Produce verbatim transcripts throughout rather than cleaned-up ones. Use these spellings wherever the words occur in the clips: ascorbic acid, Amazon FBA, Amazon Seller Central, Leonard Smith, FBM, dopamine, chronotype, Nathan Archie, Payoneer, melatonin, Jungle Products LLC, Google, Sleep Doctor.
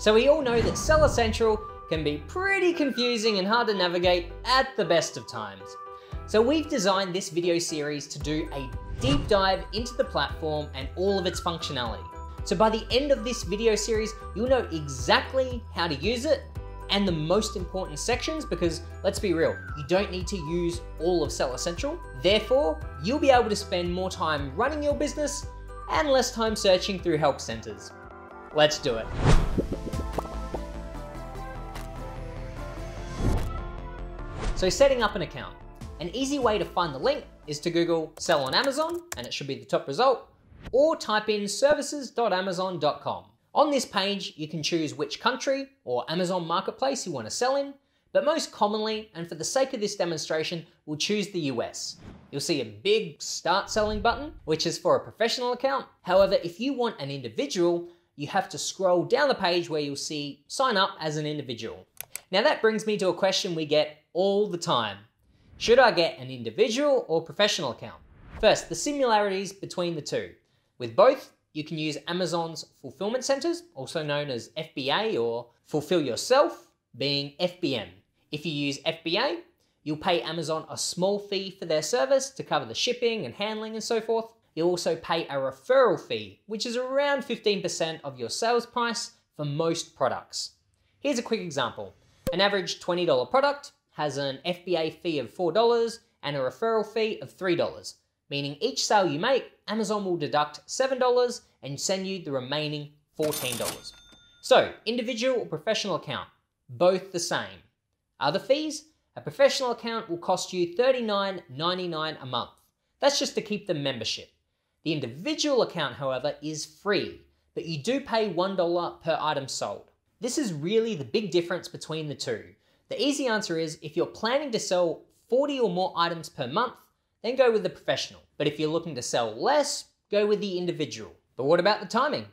So we all know that Seller Central can be pretty confusing and hard to navigate at the best of times. So we've designed this video series to do a deep dive into the platform and all of its functionality. So by the end of this video series, you'll know exactly how to use it and the most important sections, because let's be real, you don't need to use all of Seller Central. Therefore, you'll be able to spend more time running your business and less time searching through help centers. Let's do it. So setting up an account. An easy way to find the link is to Google sell on Amazon, and it should be the top result, or type in services dot amazon dot com. On this page, you can choose which country or Amazon marketplace you want to sell in, but most commonly, and for the sake of this demonstration, we'll choose the U S. You'll see a big Start Selling button, which is for a professional account. However, if you want an individual, you have to scroll down the page where you'll see sign up as an individual. Now that brings me to a question we get all the time. Should I get an individual or professional account? First, the similarities between the two. With both, you can use Amazon's fulfillment centers, also known as F B A or Fulfill Yourself, being F B M. If you use F B A, you'll pay Amazon a small fee for their service to cover the shipping and handling and so forth. You'll also pay a referral fee, which is around fifteen percent of your sales price for most products. Here's a quick example. An average twenty dollar product has an F B A fee of four dollars and a referral fee of three dollars, meaning each sale you make, Amazon will deduct seven dollars and send you the remaining fourteen dollars. So, individual or professional account, both the same. Other fees? A professional account will cost you thirty-nine ninety-nine a month. That's just to keep the membership. The individual account, however, is free, but you do pay one dollar per item sold. This is really the big difference between the two. The easy answer is if you're planning to sell forty or more items per month, then go with the professional. But if you're looking to sell less, go with the individual. But what about the timing?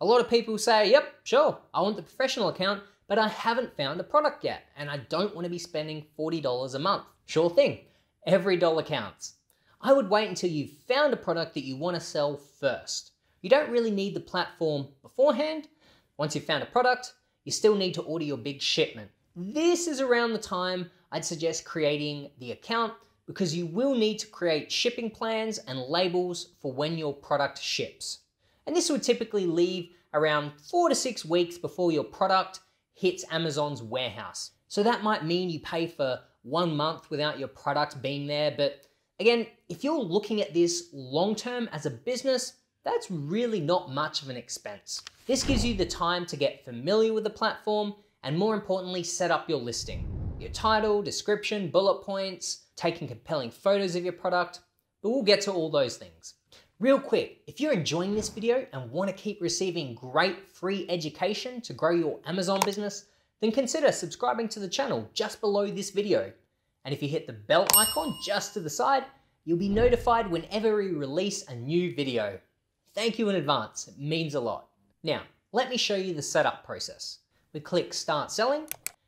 A lot of people say, yep, sure, I want the professional account, but I haven't found a product yet, and I don't want to be spending forty dollars a month. Sure thing, every dollar counts. I would wait until you've found a product that you want to sell first. You don't really need the platform beforehand. Once you've found a product, you still need to order your big shipment. This is around the time I'd suggest creating the account, because you will need to create shipping plans and labels for when your product ships. And this would typically leave around four to six weeks before your product hits Amazon's warehouse. So that might mean you pay for one month without your product being there. But again, if you're looking at this long-term as a business, that's really not much of an expense. This gives you the time to get familiar with the platform and, more importantly, set up your listing. Your title, description, bullet points, taking compelling photos of your product, but we'll get to all those things. Real quick, if you're enjoying this video and want to keep receiving great free education to grow your Amazon business, then consider subscribing to the channel just below this video. And if you hit the bell icon just to the side, you'll be notified whenever we release a new video. Thank you in advance, it means a lot. Now, let me show you the setup process. We click Start Selling.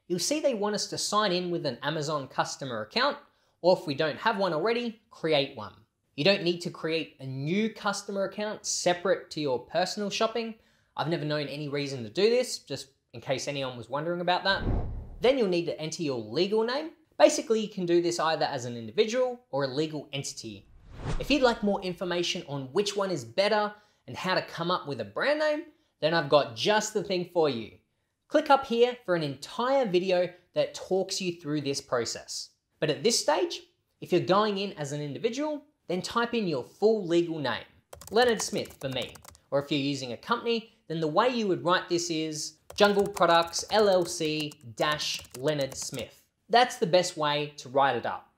You'll see they want us to sign in with an Amazon customer account, or if we don't have one already, create one. You don't need to create a new customer account separate to your personal shopping. I've never known any reason to do this, just in case anyone was wondering about that. Then you'll need to enter your legal name. Basically, you can do this either as an individual or a legal entity. If you'd like more information on which one is better and how to come up with a brand name, then I've got just the thing for you. Click up here for an entire video that talks you through this process. But at this stage, if you're going in as an individual, then type in your full legal name, Leonard Smith for me. Or if you're using a company, then the way you would write this is Jungle Products L L C dash Leonard Smith. That's the best way to write it up.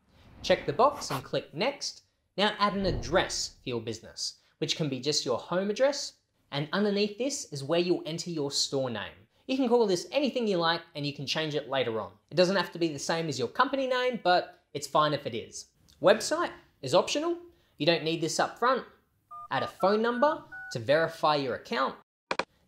Check the box and click Next. Now add an address for your business, which can be just your home address. And underneath this is where you'll enter your store name. You can call this anything you like, and you can change it later on. It doesn't have to be the same as your company name, but it's fine if it is. Website is optional. You don't need this up front. Add a phone number to verify your account.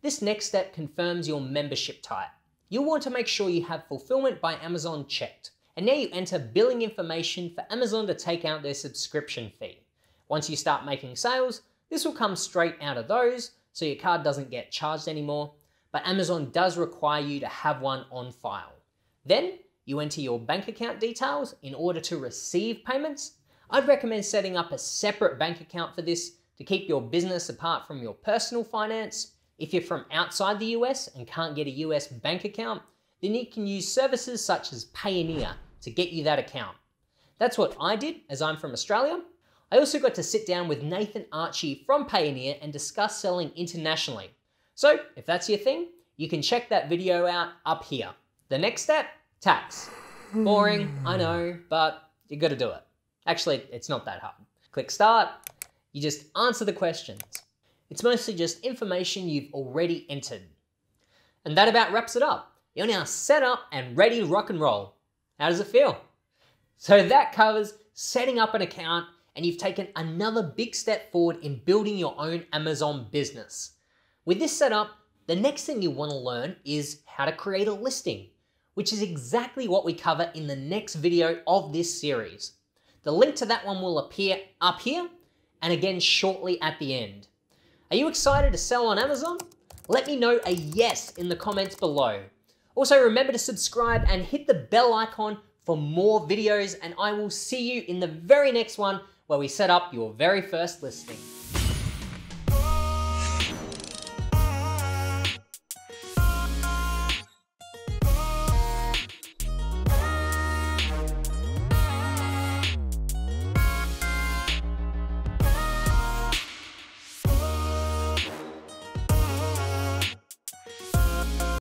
This next step confirms your membership type. You'll want to make sure you have Fulfillment by Amazon checked. And now you enter billing information for Amazon to take out their subscription fee. Once you start making sales, this will come straight out of those, so your card doesn't get charged anymore. but Amazon does require you to have one on file. Then you enter your bank account details in order to receive payments. I'd recommend setting up a separate bank account for this to keep your business apart from your personal finance. If you're from outside the U S and can't get a U S bank account, then you can use services such as Payoneer to get you that account. That's what I did, as I'm from Australia. I also got to sit down with Nathan Archie from Payoneer and discuss selling internationally. So if that's your thing, you can check that video out up here. The next step, tax. Boring, I know, but you gotta do it. Actually, it's not that hard. Click start, you just answer the questions. It's mostly just information you've already entered. And that about wraps it up. You're now set up and ready to rock and roll. How does it feel? So that covers setting up an account, and you've taken another big step forward in building your own Amazon business. With this setup, the next thing you want to learn is how to create a listing, which is exactly what we cover in the next video of this series. The link to that one will appear up here and again shortly at the end. Are you excited to sell on Amazon? Let me know a yes in the comments below. Also, remember to subscribe and hit the bell icon for more videos, and I will see you in the very next one where we set up your very first listing.